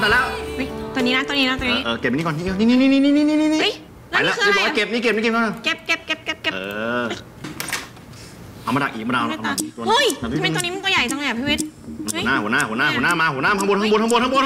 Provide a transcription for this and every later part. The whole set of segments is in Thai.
แล้วแต่แล้วตัวนี้นะตัวนี้นะตัวนี้เก็บนี่ก่อนนี่ไปแล้วนี่บอกว่าเก็บนี่เก็บนี่เก็บแล้วเก็บเอามาดักอีกมาดาวเฮ้ยทำไมตัวนี้มันตัวใหญ่จังเลยอ่ะพี่วิทย์หัวหน้ามาหัวหน้าข้างบนข้างบนมาแล้วเ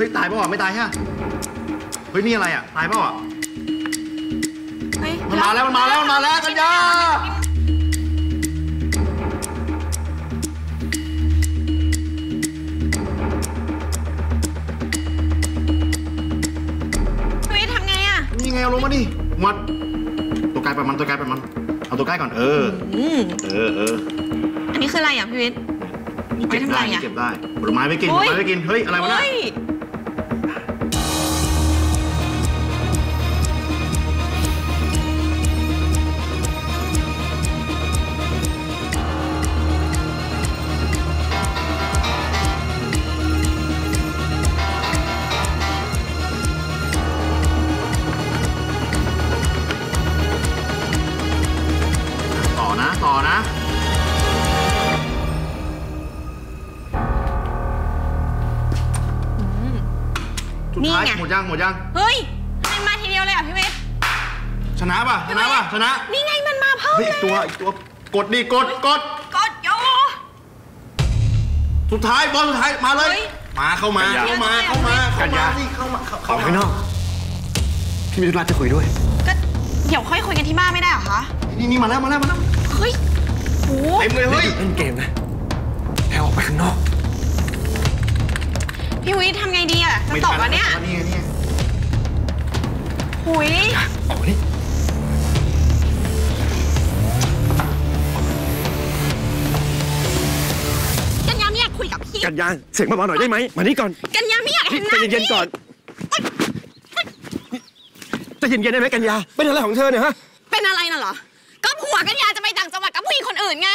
ฮ้ยตายป่ะไม่ตายฮะเฮ้ยนี่อะไรอ่ะตายป่ะมันมาแล้วกันยาเฮ้ยทำไงอ่ะนี่ไงเอาลงมาดิมัดตัวไกลไปมันเอาตัวใกล้ก่อนเอออันนี้คืออะไรอ่ะพี่วิทย์ไปทำอะไรอ่ะเก็บได้ผลไม้ไม่กินเฮ้ยอะไรวะเนี่ยนี่ไงหมดยังเฮ้ยมันมาทีเดียวเลยอ่ะพี่เวทชนะนี่ไงมันมาเพิ่มเลยอีกตัวกดดิกดโยสุดท้ายมาเลยมาเข้ามาเข้ามาข้างนอกพี่มีธุระจะคุยด้วยก็เดี๋ยวค่อยคุยกันที่บ้านไม่ได้หรอคะนี่มาแล้วเฮ้ยโอ้โหเต็มเลยเฮ้ยเล่นเกมนะแถวออกไปข้างนอกพี่วิทย์ทำไงดีอ่ะจะตกวะเนี่ยหุยออกนี่กัญญาไม่อยากคุยกับพี่กัญญาเสียงเบาๆหน่อยได้ไหมมานี่ก่อนกัญญาไม่อยากเห็นหน้าพี่ใจเย็นๆก่อนใจเย็นๆได้ไหมกัญญาเป็นอะไรของเธอเนี่ยฮะเป็นอะไรน่ะเหรอก็ผัวกัญญาจะไปต่างจังหวัดกับผู้หญิงคนอื่นไง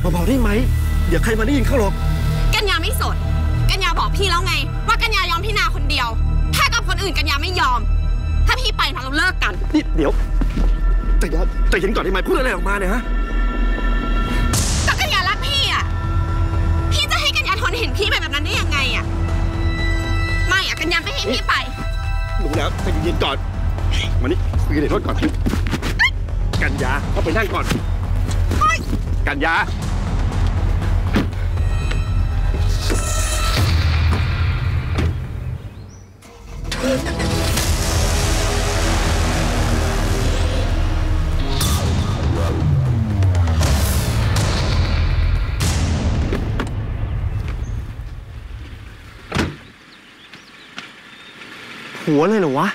เบาๆได้ไหมเดี๋ยวใครมาได้ยินเข้าหรอกกัญญาไม่สดกัญญาบอกพี่แล้วไงว่ากัญญายอมพี่นาคนเดียวถ้ากับคนอื่นกัญญาไม่ยอมถ้าพี่ไปเราเลิกกันนี่เดี๋ยวแต่ยันก่อนได้ไหมพูดอะไรออกมาเนี่ยฮะแต่กัญญารักพี่อ่ะพี่จะให้กัญญาทนเห็นพี่ไปแบบนั้นได้ยังไงอ่ะไม่อ่ะกัญญาไม่ให้พี่ไปรู้แล้วใจเย็นก่อนมานี่คุยกันในรถก่อนกัญญาเอาไปนั่งก่อนกัญญาหัวเลยเหรอวะ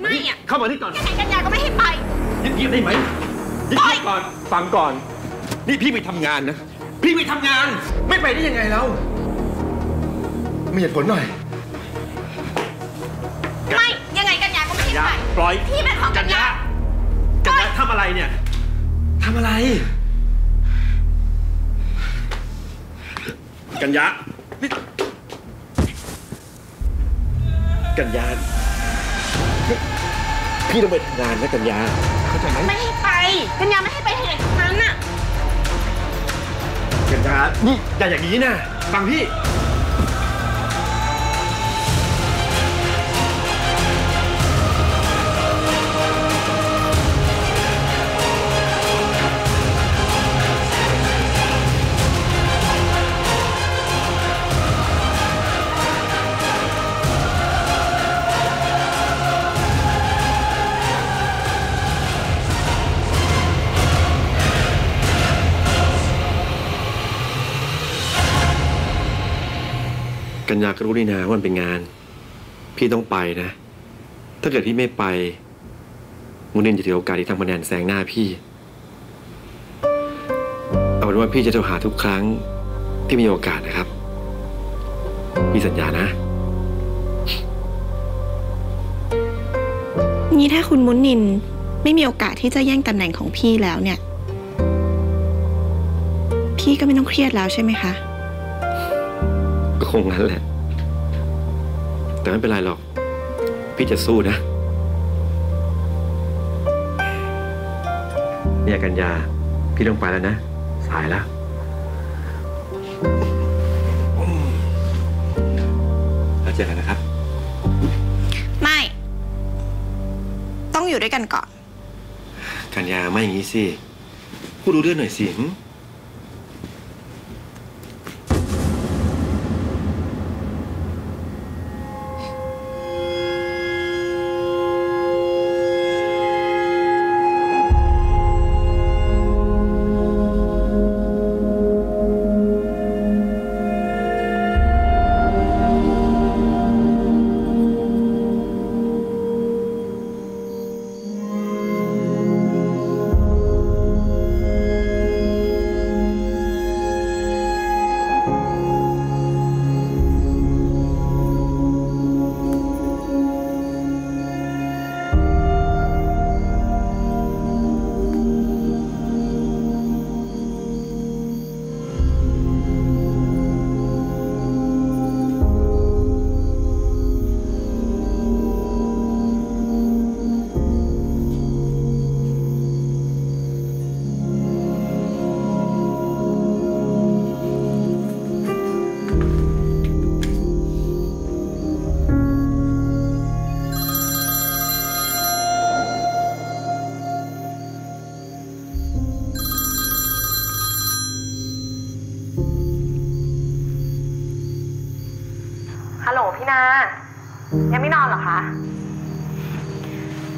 ไม่อ่ะเข้ามานี่ก่อนยังไงกัญญาก็ไม่ให้ไปยิ่งได้ไหมยิ่งก่อนฟังก่อนนี่พี่ไปทำงานนะพี่ไปทำงานไม่ไปได้ยังไงเรามีเหตุผลหน่อยไม่ยังไงกัญญาก็ไม่ให้ไปปล่อยพี่เป็นของกัญญาทำอะไรเนี่ยทำอะไรกัญญาพี่ต้องไปทำงานนะกัญญาเข้าใจไหมไม่ให้ไปกัญญาไม่ให้ไปที่ไหนทั้งนั้นน่ะกัญญานี่อย่าอย่างนี้นะฟังพี่กัญญาก็รู้นี่นะว่ามันเป็นงานพี่ต้องไปนะถ้าเกิดพี่ไม่ไปมุนินจะถือโอกาสที่ทำคะแนนแซงหน้าพี่เอาเป็นว่าพี่จะโทรหาทุกครั้งที่มีโอกาสนะครับพี่สัญญานะ งี้ถ้าคุณมุนินไม่มีโอกาสที่จะแย่งตำแหน่งของพี่แล้วเนี่ยพี่ก็ไม่ต้องเครียดแล้วใช่ไหมคะคงงั้นแหละแต่ไม่เป็นไรหรอกพี่จะสู้นะเนี่ยกัญญาพี่ต้องไปแล้วนะสายแล้วแล้วเจอกันนะครับไม่ต้องอยู่ด้วยกันก่อนกัญญาไม่อย่างนี้สิพูดรู้เรื่องหน่อยสิยังไม่นอนเหรอคะ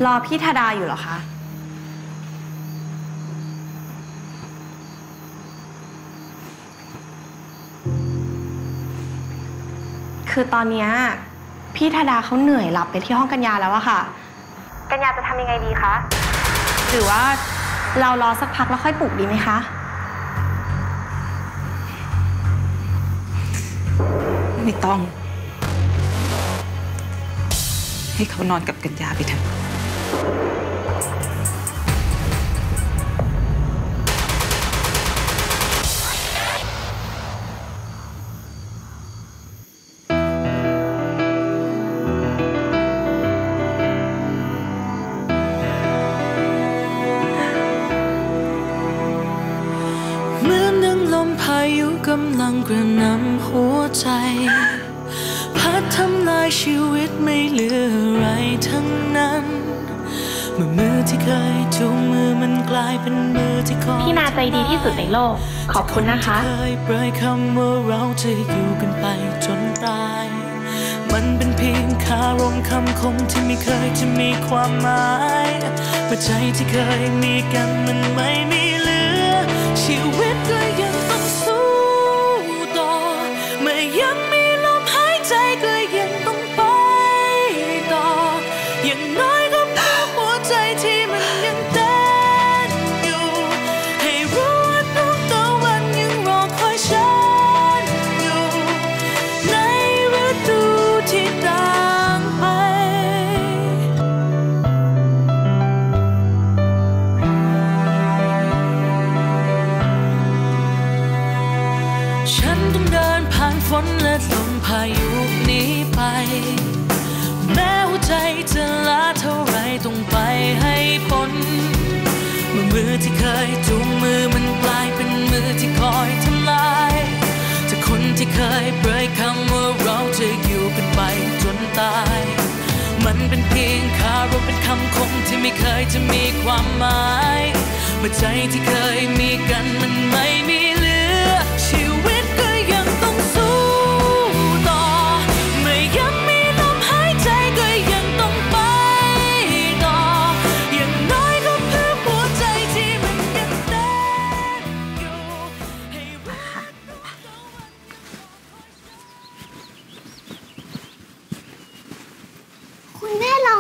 รอพี่ธดาอยู่เหรอคะคือตอนนี้พี่ธดาเขาเหนื่อยหลับไปที่ห้องกัญญาแล้วอะค่ะกัญญาจะทำยังไงดีคะหรือว่าเรารอสักพักแล้วค่อยปลุกดีไหมคะไม่ต้องให้เขานอนกับกัญญาไปเถอะเหมือนดังลมพายุกำลังกระหน่ำหัวใจพัดทำลายชีวิตไม่เหลืออะไรทั้งนั้นเมื่อมือที่เคยจูงมือมันกลายเป็นมือที่คอยพี่นาใจดีที่สุดในโลกขอบคุณนะคะเคยปล่อยคำว่าเราจะอยู่กันไปจนตายมันเป็นเพียงคารมคำคมที่ไม่เคยจะมีความหมายเมื่อใจที่เคยมีกันมันไม่มีเหลือชีวิตก็ยังต้องสู้ต่อไม่ยังใจก็ยังต้องไปต่ออย่างน้อยก็พอหัวใจที่มันยังเต้นอยู่ให้รู้ว่าทุกตัววันยังรอคอยฉันอยู่ในฤดูที่ต่างไปฉันต้องเดินผ่านฝนและลมพายุนี้ไปแม้หัวใจจะล้าเท่าไรต้องไปให้พ้นมือที่เคยจูงมือมันกลายเป็นมือที่คอยทำลายจากคนที่เคยเปรยคำว่าเราจะอยู่กันไปจนตายมันเป็นเพียงคารมเป็นคำคมที่ไม่เคยจะมีความหมายเมื่อใจที่เคยมีกันมันไม่มีเหลือชีวิตก็ยังต้องสู้ร้อ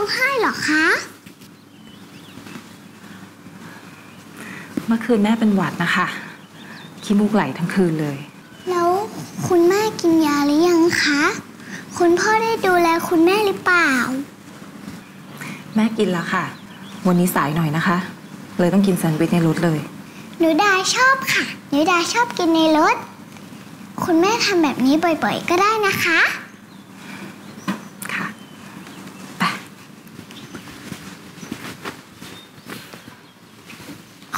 งไห้เหรอคะเมื่อคืนแม่เป็นหวัดนะคะขี้มูกไหลทั้งคืนเลยแล้วคุณแม่กินยาหรือยังคะคุณพ่อได้ดูแลคุณแม่หรือเปล่า แม่กินแล้วค่ะวันนี้สายหน่อยนะคะเลยต้องกินแซนด์วิชในรถเลยหนูดาชอบค่ะหนูดาชอบกินในรถคุณแม่ทำแบบนี้บ่อยๆก็ได้นะคะค่ะไป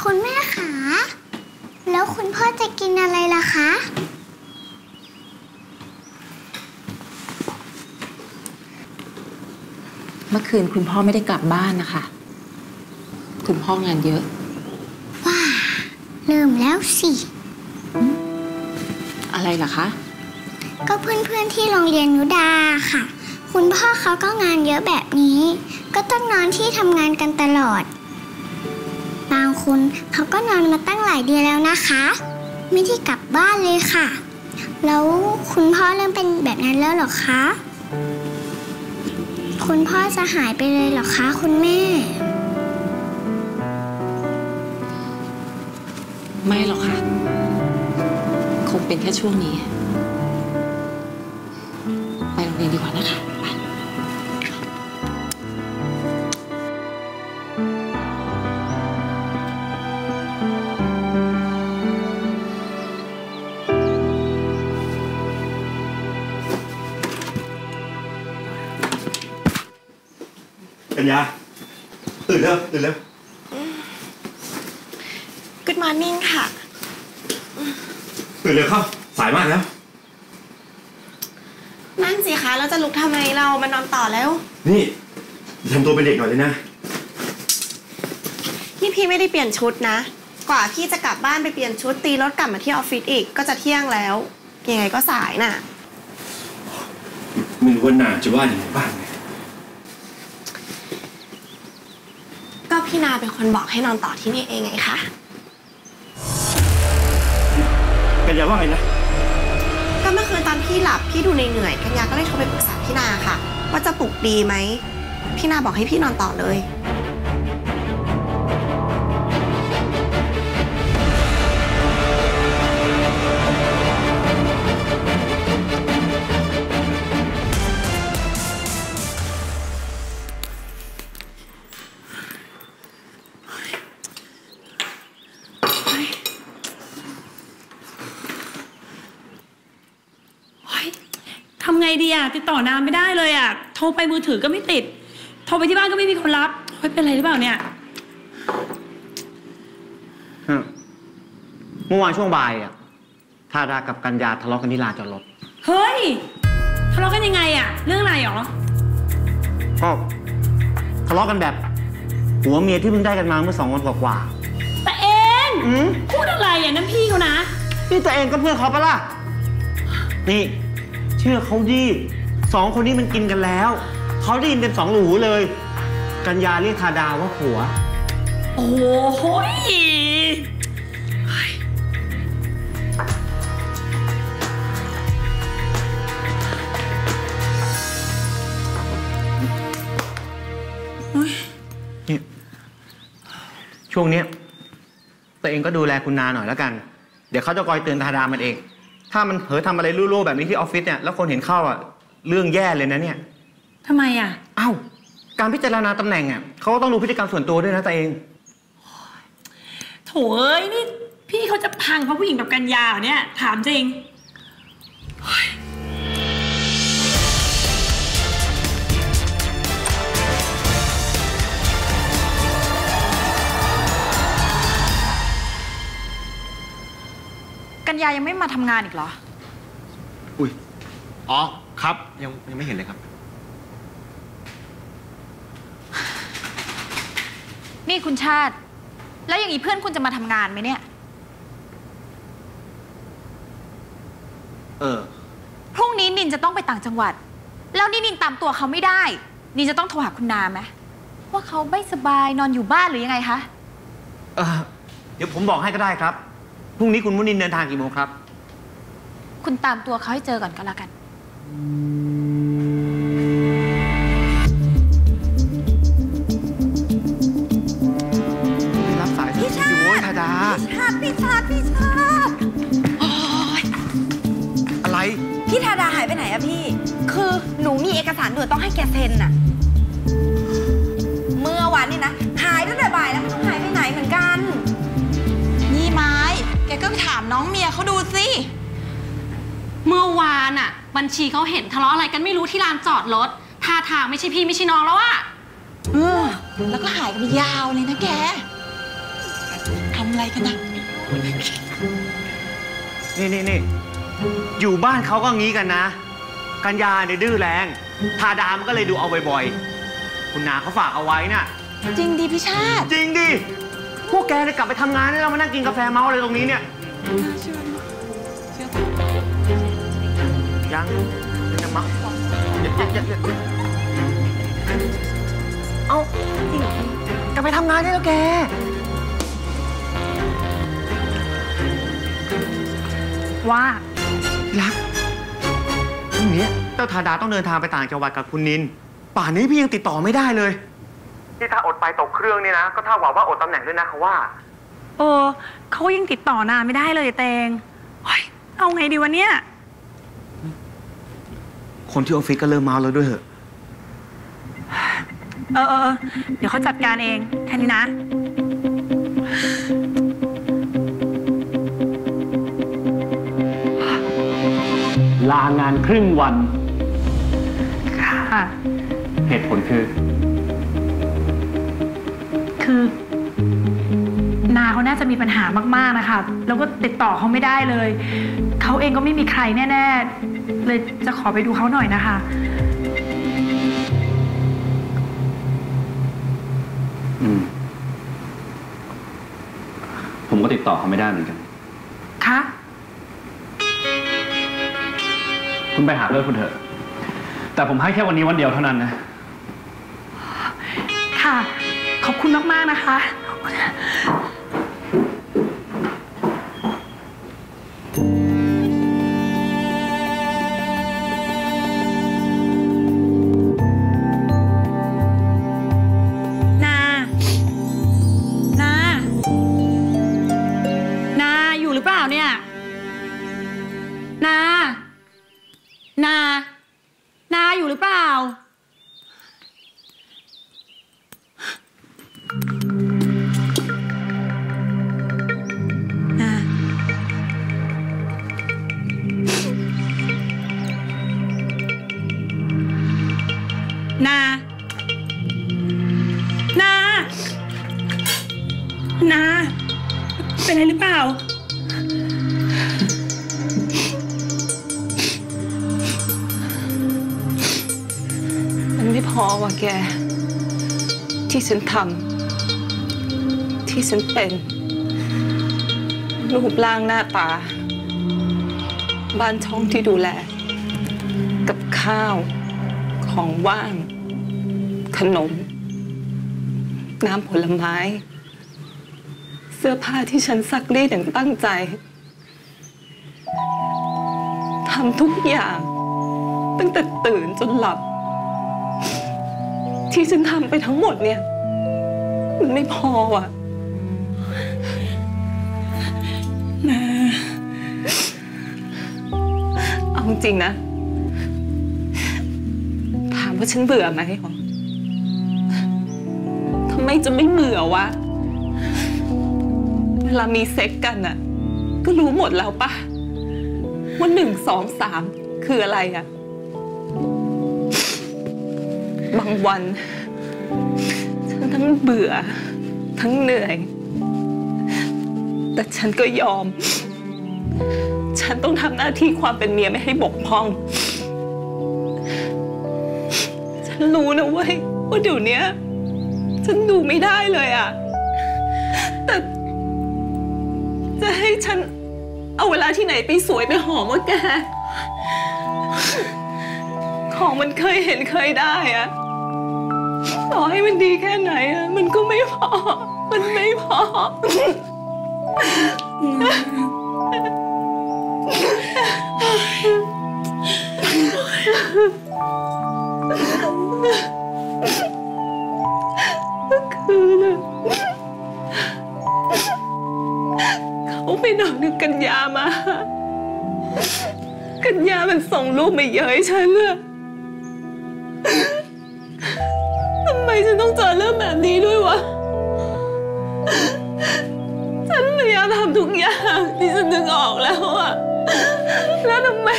คุณแม่คะแล้วคุณพ่อจะกินอะไรล่ะคะเมื่อคืนคุณพ่อไม่ได้กลับบ้านนะคะคุณพ่องานเยอะว้าเริ่มแล้วสิอะไรล่ะคะก็เพื่อนๆที่โรงเรียนนุดาค่ะคุณพ่อเขาก็งานเยอะแบบนี้ก็ต้องนอนที่ทำงานกันตลอดบางคนเขาก็นอนมาตั้งหลายเดือนแล้วนะคะไม่ได้กลับบ้านเลยค่ะแล้วคุณพ่อเริ่มเป็นแบบนั้นแล้วหรอคะคุณพ่อจะหายไปเลยหรอคะคุณแม่ไม่หรอกค่ะคงเป็นแค่ช่วงนี้ไปโรงเรียนดีกว่านะคะกัญญาตื่นแล้ว Good morning ค่ะตื่นเลยครับสายมากแล้วนั่งสิคะแล้วจะลุกทำไมเรามานอนต่อแล้วนี่ทำตัวเป็นเด็กหน่อยเลยนะนี่พี่ไม่ได้เปลี่ยนชุดนะกว่าพี่จะกลับบ้านไปเปลี่ยนชุดตีรถกลับมาที่ออฟฟิศอีกก็จะเที่ยงแล้วยังไงก็สายน่ะไม่รู้ว่าหน้าจะว่าอย่างไรบ้างก็พี่นาเป็นคนบอกให้นอนต่อที่นี่เองไงคะกัญญาว่าไงนะก็เมื่อคืนตอนพี่หลับพี่ดูเหนื่อยกัญญาก็เลยโทรไปปรึกษาพี่นาค่ะว่าจะปลุกดีไหมพี่นาบอกให้พี่นอนต่อเลยติดต่อนานไม่ได้เลยอ่ะโทรไปมือถือก็ไม่ติดโทรไปที่บ้านก็ไม่มีคนรับเฮ้ยเป็นไรหรือเปล่าเนี่ยเมื่อวานช่วงบ่ายอ่ะทาดากับกัญญาทะเลาะกันที่ลานจอดรถเฮ้ยทะเลาะกันยังไงอ่ะเรื่องอะไรหรอก็ทะเลาะกันแบบหัวเมียที่เพิ่งได้กันมาเมื่อสองวันกว่าๆแต่เองพูดอะไรอ่ะนั่นพี่เขานะนี่แต่เองก็เพื่อนเขาปะล่ะนี่เชื่อเขาดิสองคนนี้มันกินกันแล้วเขาได้ยินเป็นสองหูเลยกัญญาเรียกทาดาว่าผัวโอ้โหนี่ช่วงนี้ตัวเองก็ดูแลคุณนาหน่อยแล้วกันเดี๋ยวเขาจะคอยเตือนทาดามันเองถ้ามันเผลอทำอะไรลู่ๆแบบนี้ที่ออฟฟิศเนี่ยแล้วคนเห็นเข้าอ่ะเรื่องแย่เลยนะเนี่ยทำไมอ่ะอ้าวการพิจารณาตำแหน่งอ่ะเขาต้องดูพฤติกรรมส่วนตัวด้วยนะตัวเองโถ่เอ้ยนี่พี่เขาจะพังเพราะผู้หญิงแบบกัญญาเนี่ยถามจริงกัญญายังไม่มาทำงานอีกเหรออุ้ยอ๋อครับยังไม่เห็นเลยครับนี่คุณชาติแล้วอย่างนี้เพื่อนคุณจะมาทำงานไหมเนี่ยพรุ่งนี้นินจะต้องไปต่างจังหวัดแล้วนี่นินตามตัวเขาไม่ได้นินจะต้องโทรหาคุณนาไหมว่าเขาไม่สบายนอนอยู่บ้านหรือยังไงคะเดี๋ยวผมบอกให้ก็ได้ครับพรุ่งนี้คุณมุนินเดินทางกี่โมงครับคุณตามตัวเขาให้เจอก่อนก็แล้วกันรับสายพี่ชาติพี่ชาติอะไรพี่ทาดาหายไปไหนอะพี่คือหนูมีเอกสารด่วนต้องให้แกเซ็นน่ะ นี่นะหายตั้งแต่บ่ายแล้วไม่รู้หายไปไหนเหมือนกันยี่ไม้แกก็ไปถามน้องเมียเขาดูสิเมื่อวานอะบัญชีเขาเห็นทะเลาะอะไรกันไม่รู้ที่ลานจอดรถท่าทางไม่ใช่พี่ไม่ใช่น้องแล้วอะแล้วก็หายกันไปยาวเลยนะแกทำอะไรกันนะนี่อยู่บ้านเขาก็งี้กันนะกัญญาเนี่ยดื้อแรงทาดามก็เลยดูเอาบ่อยๆคุณนาเขาฝากเอาไว้น่ะจริงดิพี่ชาติจริงดิพวกแกเนี่ยกลับไปทำงานแล้วมานั่งกินกาแฟเมาอะไรตรงนี้เนี่ยยังจะมาเอากลับไปทำงานได้แล้วแกว่ารักพรุ่งนี้เจ้าธาดาต้องเดินทางไปต่างจังหวัดกับคุณนินป่านนี้พี่ยังติดต่อไม่ได้เลยนี่ถ้าอดไปตกเครื่องนี่นะก็เท่ากับว่าอดตำแหน่งด้วยนะเขาว่าเขายังติดต่อนานไม่ได้เลยเตงเอาไงดีวะเนี่ยคนที่ออฟฟิศก็เริ่มมาแล้วด้วยเหรอเดี๋ยวเขาจัดการเองแค่นี้นะลางานครึ่งวันค่ะเหตุผลคือนาเขาน่าจะมีปัญหามากๆนะคะแล้วก็ติดต่อเขาไม่ได้เลยเขาเองก็ไม่มีใครแน่ๆเลยจะขอไปดูเขาหน่อยนะคะผมก็ติดต่อเขาไม่ได้เหมือนกันค่ะคุณไปหาเลิกคุณเถอะแต่ผมให้แค่วันนี้วันเดียวเท่านั้นนะค่ะขอบคุณมากๆนะคะนาอยู่หรือเปล่าเนี่ยนาอยู่หรือเปล่านาเป็นอะไรหรือเปล่าพอว่าแกที่ฉันทำที่ฉันเป็นรูปร่างหน้าตาบ้านช่องที่ดูแลกับข้าวของว่างขนมน้ำผลไม้เสื้อผ้าที่ฉันซักรีดอย่างตั้งใจทำทุกอย่างตั้งแต่ตื่นจนหลับที่ฉันทำไปทั้งหมดเนี่ยมันไม่พออ่ะนะเอาจริงนะถามว่าฉันเบื่อไหมทำไมจะไม่เบื่อวะเวลามีเซ็กกันอ่ะก็รู้หมดแล้วป่ะว่า1 2 3คืออะไรอ่ะบางวันฉันทั้งเบื่อทั้งเหนื่อยแต่ฉันก็ยอมฉันต้องทำหน้าที่ความเป็นเมียไม่ให้บกพร่องฉันรู้นะเว้ยว่าเดี๋ยวนี้ฉันดูไม่ได้เลยอ่ะแต่จะให้ฉันเอาเวลาที่ไหนไปสวยไปหอมวะแกของมันเคยเห็นเคยได้อะต่อให้มันดีแค่ไหนอะมันก็ไม่พอมันไม่พอคือนะเขาไปนอนดึกกัญญามากัญญามันส่งรูปมาเย้ยฉันเลยทำไมฉันต้อง ต้องเจอเรื่องแบบนี้ด้วยวะฉันพยายามทำทุกอย่างที่ฉันนึกออกแล้วอะแล้วทำไม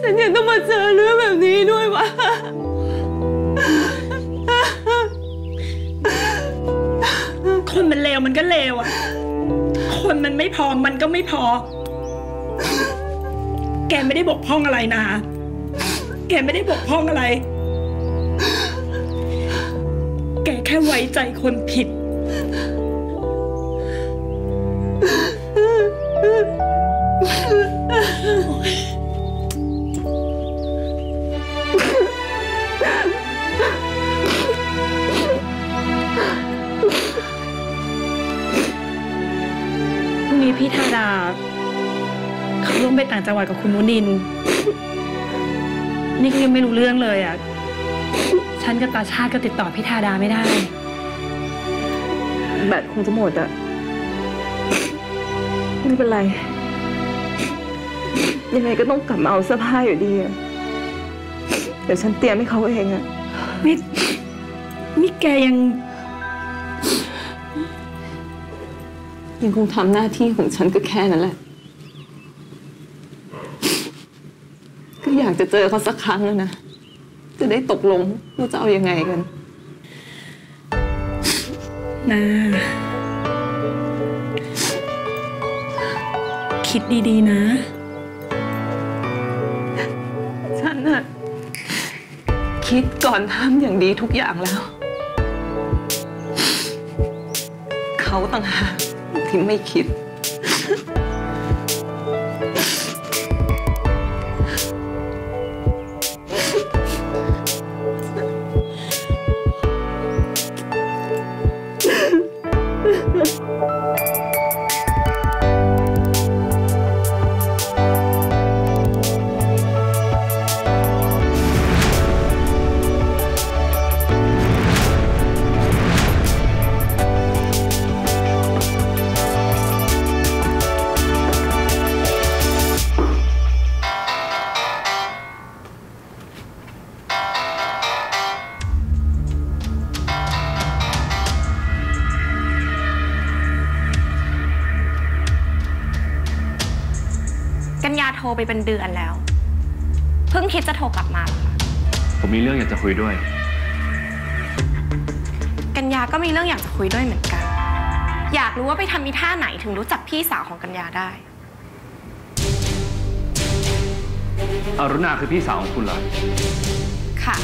ฉันยังต้องมาเจอเรื่องแบบนี้ด้วยวะคนมันเลวมันก็เลวอะคนมันไม่พอมันก็ไม่พอแกไม่ได้บกพร่องอะไรนะแกไม่ได้บกพร่องอะไรแกแค่ไว้ใจคนผิดพรุ่งนี้พี่ธาดาเขาล่วงไปต่างจังหวัดกับคุณมุนินนี่ก็ยังไม่รู้เรื่องเลยอ่ะฉันกับตาชาติก็ติดต่อพี่ธาดาไม่ได้แบตคงจะหมดอ่ะไม่เป็นไรยังไงก็ต้องกลับมาเอาเสื้อผ้าอยู่ดีอ่ะเดี๋ยวฉันเตรียมให้เขาเองอ่ะนี่แกยังคงทำหน้าที่ของฉันก็แค่นั้นแหละก็อยากจะเจอเขาสักครั้งแล้วนะจะได้ตกลงว่าจะเอายังไงกันนะคิดดีๆนะฉันน่ะคิดก่อนทำอย่างดีทุกอย่างแล้วเขาต่างหากที่ไม่คิดโทรไปเป็นเดือนแล้วเพิ่งคิดจะโทรกลับมาผมมีเรื่องอยากจะคุยด้วยกัญญาก็มีเรื่องอยากจะคุยด้วยเหมือนกันอยากรู้ว่าไปทำมีท่าไหนถึงรู้จักพี่สาวของกัญญาได้อรุณาคือพี่สาวของคุณเหรอค่ะ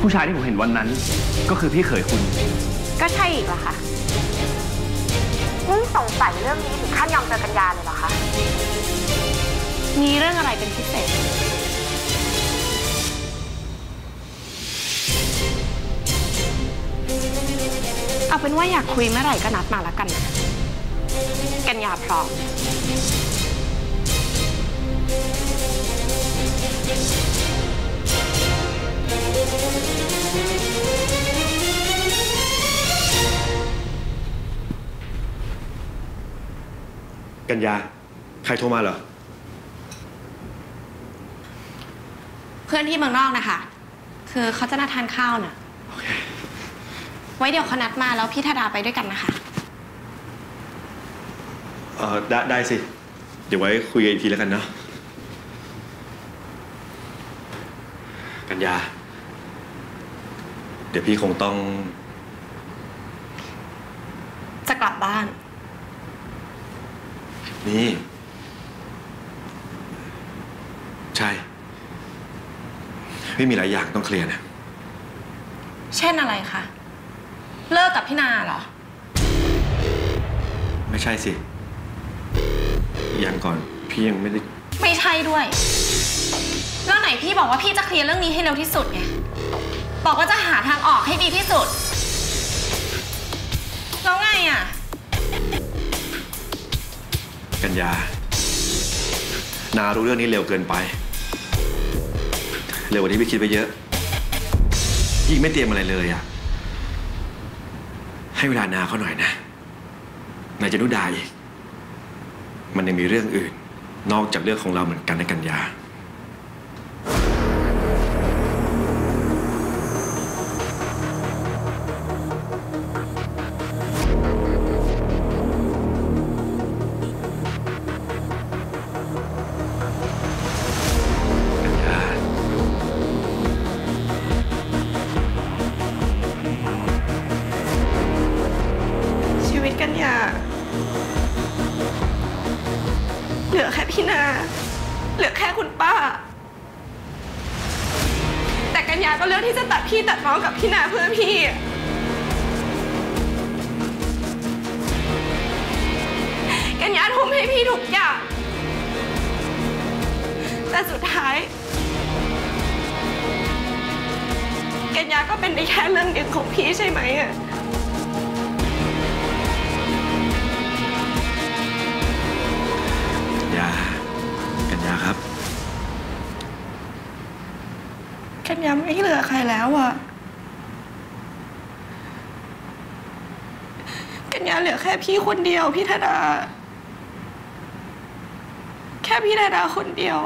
ผู้ชายที่ผมเห็นวันนั้นก็คือพี่เขยคุณก็ใช่อีกเหรอคะนี่สงสัยเรื่องนี้ถึงขั้นยอมเจอกัญญาเลยเหรอคะมีเรื่องอะไรเป็นพิเศษเอาเป็นว่าอยากคุยเมื่อไหร่ก็นัดมาแล้วกันนะกัญญาพร้อมกัญญาใครโทรมาเหรอเพื่อนที่เมืองนอกนะคะคือเขาจะนัดทานข้าวน่ะ okay. ไว้เดี๋ยวเขานัดมาแล้วพี่ธดาไปด้วยกันนะคะได้สิเดี๋ยวไว้คุยกันอีกทีแล้วกันเนาะกัญญาเดี๋ยวพี่คงต้องจะกลับบ้านนี่ใช่ไม่มีหลายอย่างต้องเคลียร์นะเช่นอะไรคะเลิกกับพี่นาเหรอไม่ใช่สิอย่างก่อนพี่ยังไม่ได้ไม่ใช่ด้วยแล้วไหนพี่บอกว่าพี่จะเคลียร์เรื่องนี้ให้เร็วที่สุดไงบอกว่าจะหาทางออกให้ดีที่สุดแล้วไงอ่ะกัญญานารู้เรื่องนี้เร็วเกินไปเร็วกว่าที่พี่คิดไปเยอะยิ่งไม่เตรียมอะไรเลยอ่ะให้เวลานาเขาหน่อยนะนายจะรู้ได้มันยังมีเรื่องอื่นนอกจากเรื่องของเราเหมือนกันนะกัญญา เหลือแค่พี่นาเหลือแค่คุณป้าแต่กัญญาก็เลือกที่จะตัดพี่ตัดน้องกับพี่นาเพื่อพี่กัญญาทุ่มให้พี่ทุกอย่างแต่สุดท้ายกัญญาก็เป็นได้แค่เรื่องเดียวของพี่ใช่ไหมอะกัญญาครับกัญญาไม่เหลือใครแล้วอะกัญญาเหลือแค่พี่คนเดียวพี่ธดาแค่พี่ธดาคนเดียว